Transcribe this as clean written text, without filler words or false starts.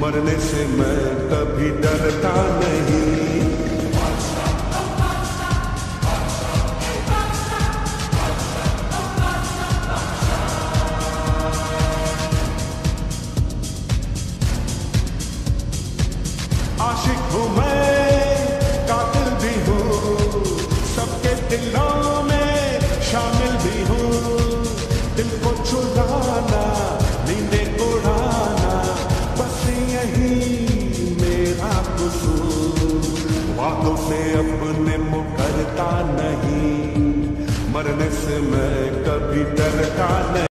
मरने से मैं कभी डरता नहीं। आशिक हूँ मैं, कातिल भी हूँ, सबके दिलों में शामिल भी हूँ। दिल को चुराना, नींदें उड़ाना, बस यही मेरा कसूर। वादों से अपने मुकरता नहीं, मरने से मैं कभी डरता नहीं।